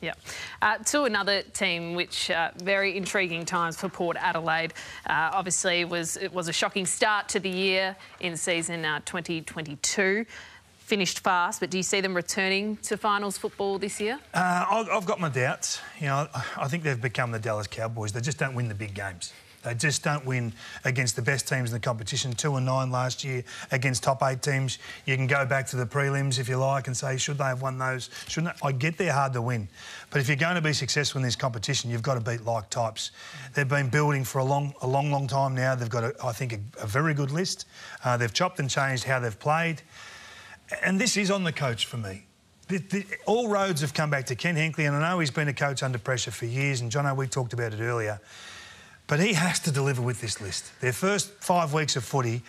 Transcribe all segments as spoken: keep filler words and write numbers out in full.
Yeah. Uh, to another team, which uh, very intriguing times for Port Adelaide. Uh, obviously, was it was a shocking start to the year in season uh, twenty twenty-two. Finished fast, but do you see them returning to finals football this year? Uh, I've got my doubts. You know, I think they've become the Dallas Cowboys. They just don't win the big games. They just don't win against the best teams in the competition. Two and nine last year against top eight teams. You can go back to the prelims, if you like, and say, should they have won those? Shouldn't they? I get they're hard to win. But if you're going to be successful in this competition, you've got to beat like types. They've been building for a long, a long, long time now. They've got, a, I think, a, a very good list. Uh, they've chopped and changed how they've played. And this is on the coach for me. The, the, all roads have come back to Ken Hinkley, and I know he's been a coach under pressure for years, and Jono, we talked about it earlier. But he has to deliver with this list. Their first five weeks of footy,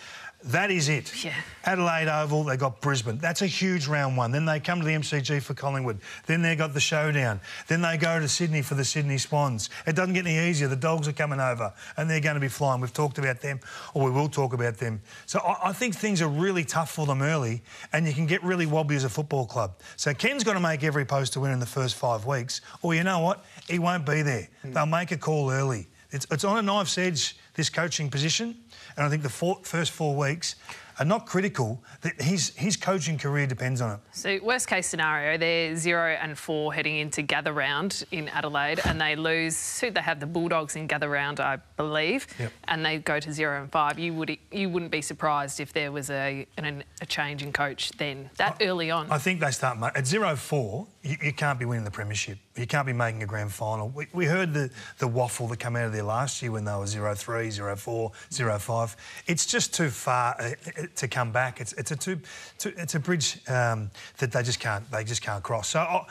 that is it. Yeah. Adelaide Oval, they got Brisbane. That's a huge round one. Then they come to the M C G for Collingwood. Then they got the Showdown. Then they go to Sydney for the Sydney Swans. It doesn't get any easier. The Dogs are coming over and they're going to be flying. We've talked about them, or we will talk about them. So I, I think things are really tough for them early, and you can get really wobbly as a football club. So Ken's got to make every post to win in the first five weeks, or you know what? He won't be there. Mm. They'll make a call early. It's, it's on a knife's edge, this coaching position, and I think the four, first four weeks are not critical. That his, his coaching career depends on it. So, worst-case scenario, they're zero and four heading into Gather Round in Adelaide, and they lose. Who they have the Bulldogs in Gather Round, I believe, yep. And they go to zero and five. You would you wouldn't be surprised if there was a an, a change in coach then that I, early on. I think they start at zero four. You, you can't be winning the premiership. You can't be making a grand final. We, we heard the, the waffle that came out of there last year when they were zero three, zero four, zero five. It's just too far uh, to come back. It's it's a too, too it's a bridge um, that they just can't they just can't cross. So oh,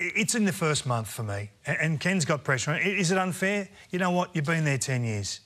it's in the first month for me. And Ken's got pressure. Is it unfair? You know what? You've been there ten years.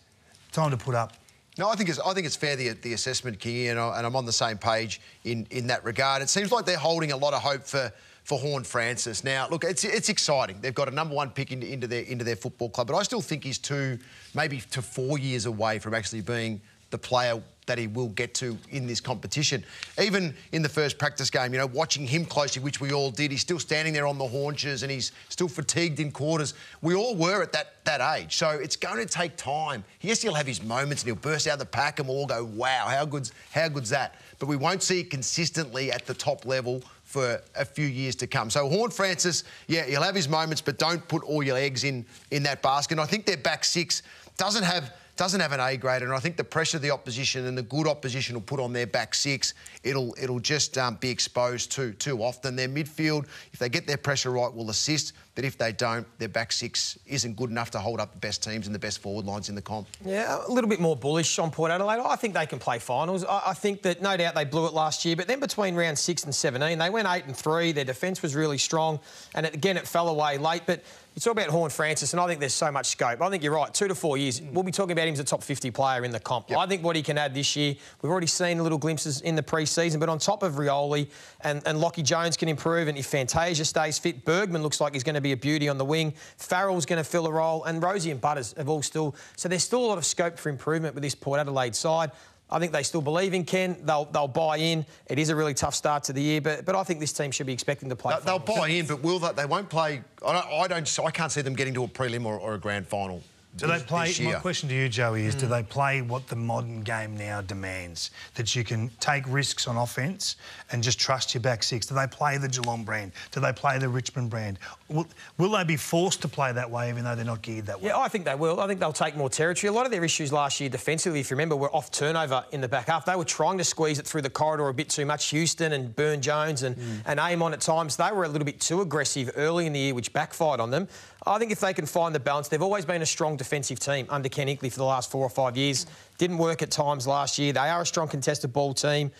Time to put up. No, I think it's I think it's fair the the assessment, Kingy, and, I, and I'm on the same page in in that regard. It seems like they're holding a lot of hope for. For Horne-Francis. Now, look, it's it's exciting. They've got a number one pick into, into their into their football club, but I still think he's two, maybe to four years away from actually being the player that he will get to in this competition. Even in the first practice game, you know, watching him closely, which we all did, he's still standing there on the haunches and he's still fatigued in quarters. We all were at that, that age. So it's going to take time. Yes, he'll have his moments and he'll burst out of the pack and we'll all go, wow, how good's, how good's that? But we won't see it consistently at the top level for a few years to come. So Horne-Francis, yeah, he'll have his moments, but don't put all your eggs in, in that basket. And I think their back six doesn't have... doesn't have an A grader, and I think the pressure of the opposition and the good opposition will put on their back six. It'll it'll just um, be exposed too too often. Their midfield, if they get their pressure right, will assist. But if they don't, their back six isn't good enough to hold up the best teams and the best forward lines in the comp. Yeah, a little bit more bullish on Port Adelaide. I think they can play finals. I, I think that no doubt they blew it last year, but then between round six and seventeen, they went eight and three. Their defence was really strong, and it, again, it fell away late. But it's all about Horne-Francis, and I think there's so much scope. I think you're right, two to four years. We'll be talking about him as a top fifty player in the comp. Yep. I think what he can add this year, we've already seen little glimpses in the pre-season, but on top of Rioli and, and Lockie Jones can improve, and if Fantasia stays fit, Bergman looks like he's going to be a beauty on the wing, Farrell's going to fill a role, and Rosie and Butters have all still... So there's still a lot of scope for improvement with this Port Adelaide side. I think they still believe in Ken. They'll they'll buy in. It is a really tough start to the year, but but I think this team should be expecting to play. They'll, they'll buy in, but will they? They won't play. I don't. I don't. I can't see them getting to a prelim or, or a grand final. Do they play? My question to you, Joey, is: mm. do they play what the modern game now demands? That you can take risks on offense and just trust your back six. Do they play the Geelong brand? Do they play the Richmond brand? Will, will they be forced to play that way, even though they're not geared that way? Yeah, I think they will. I think they'll take more territory. A lot of their issues last year defensively, if you remember, were off turnover in the back half. They were trying to squeeze it through the corridor a bit too much. Houston and Byrne-Jones and mm. and Aimon at times, they were a little bit too aggressive early in the year, which backfired on them. I think if they can find the balance, they've always been a strong defensive team under Ken Hinkley for the last four or five years. Didn't work at times last year. They are a strong contested ball team.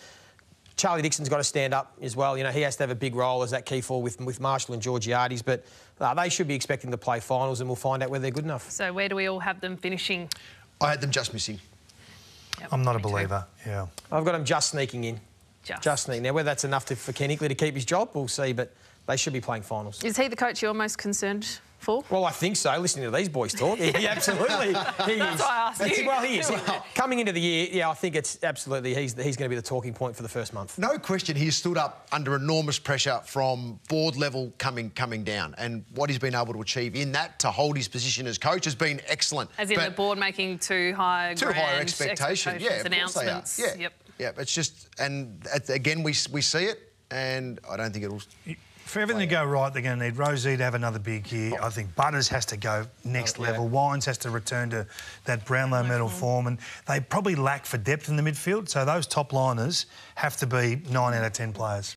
Charlie Dixon's got to stand up as well. You know, he has to have a big role as that key four with, with Marshall and Georgiades, but uh, they should be expecting to play finals and we'll find out whether they're good enough. So where do we all have them finishing? I had them just missing. Yep, I'm not a believer, too. Yeah. I've got them just sneaking in. Just. Just sneaking. Now, whether that's enough to, for Ken Hinkley to keep his job, we'll see, but they should be playing finals. Is he the coach you're most concerned for? Well, I think so, listening to these boys talk. Yeah, absolutely. He That's is. Why I asked That's, you. Well, he is. Well, coming into the year, yeah, I think it's absolutely, he's, he's going to be the talking point for the first month. No question he's stood up under enormous pressure from board level coming coming down, and what he's been able to achieve in that to hold his position as coach has been excellent. As in but the board making too high Too higher expectations, yeah, of announcements. Course they are. Yeah, yep. yeah, it's just, and again, we, we see it, and I don't think it'll... For everything to go right, they're going to need Rosie to have another big year. I think Butters has to go next oh, yeah. level. Wines has to return to that Brownlow medal form. And they probably lack for depth in the midfield, so those top liners have to be nine out of ten players.